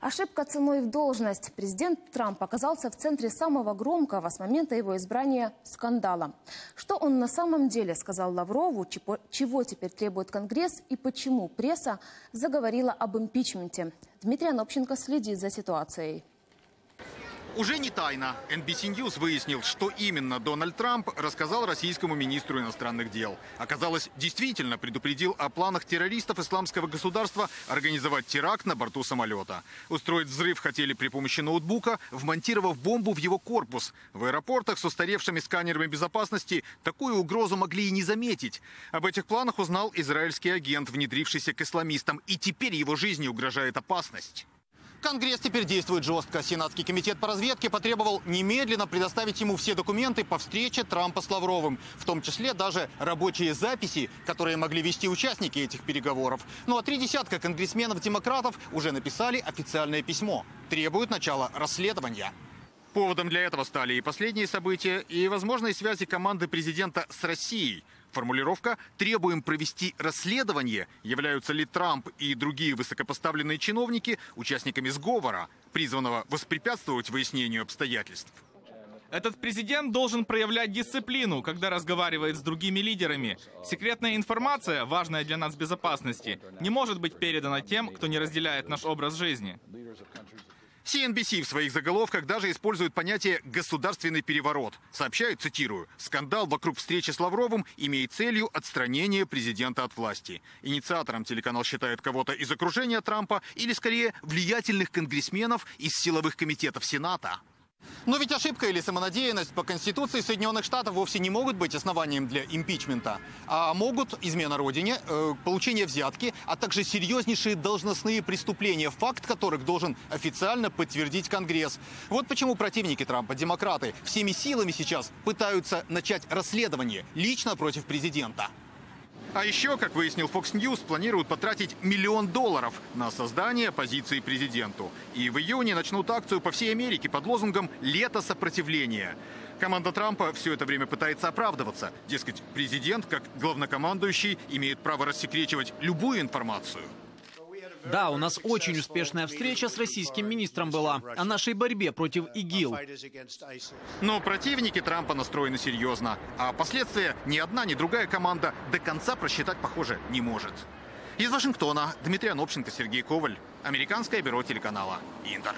Ошибка ценой в должность. Президент Трамп оказался в центре самого громкого с момента его избрания скандала. Что он на самом деле сказал Лаврову, чего теперь требует Конгресс и почему пресса заговорила об импичменте? Дмитрий Анопченко следит за ситуацией. Уже не тайна. NBC News выяснил, что именно Дональд Трамп рассказал российскому министру иностранных дел. Оказалось, действительно предупредил о планах террористов исламского государства организовать теракт на борту самолета. Устроить взрыв хотели при помощи ноутбука, вмонтировав бомбу в его корпус. В аэропортах с устаревшими сканерами безопасности такую угрозу могли и не заметить. Об этих планах узнал израильский агент, внедрившийся к исламистам. И теперь его жизни угрожает опасность. Конгресс теперь действует жестко. Сенатский комитет по разведке потребовал немедленно предоставить ему все документы по встрече Трампа с Лавровым, в том числе даже рабочие записи, которые могли вести участники этих переговоров. Ну а 30 конгрессменов-демократов уже написали официальное письмо. Требуют начала расследования. Поводом для этого стали и последние события, и возможные связи команды президента с Россией. Формулировка «требуем провести расследование», являются ли Трамп и другие высокопоставленные чиновники участниками сговора, призванного воспрепятствовать выяснению обстоятельств. Этот президент должен проявлять дисциплину, когда разговаривает с другими лидерами. Секретная информация, важная для нас безопасности, не может быть передана тем, кто не разделяет наш образ жизни. CNBC в своих заголовках даже использует понятие «государственный переворот». Сообщают, цитирую, «скандал вокруг встречи с Лавровым имеет целью отстранение президента от власти». Инициатором телеканал считает кого-то из окружения Трампа или, скорее, влиятельных конгрессменов из силовых комитетов Сената. Но ведь ошибка или самонадеянность по Конституции Соединенных Штатов вовсе не могут быть основанием для импичмента. А могут измена родине, получение взятки, а также серьезнейшие должностные преступления, факт которых должен официально подтвердить Конгресс. Вот почему противники Трампа, демократы, всеми силами сейчас пытаются начать расследование лично против президента. А еще, как выяснил Fox News, планируют потратить $1 миллион на создание оппозиции президенту. И в июне начнут акцию по всей Америке под лозунгом «Лето сопротивления». Команда Трампа все это время пытается оправдываться. Дескать, президент, как главнокомандующий, имеет право рассекречивать любую информацию. Да, у нас очень успешная встреча с российским министром была о нашей борьбе против ИГИЛ. Но противники Трампа настроены серьезно, а последствия ни одна, ни другая команда до конца просчитать, похоже, не может. Из Вашингтона Дмитрий Анопченко, Сергей Коваль, Американское бюро телеканала «Интер».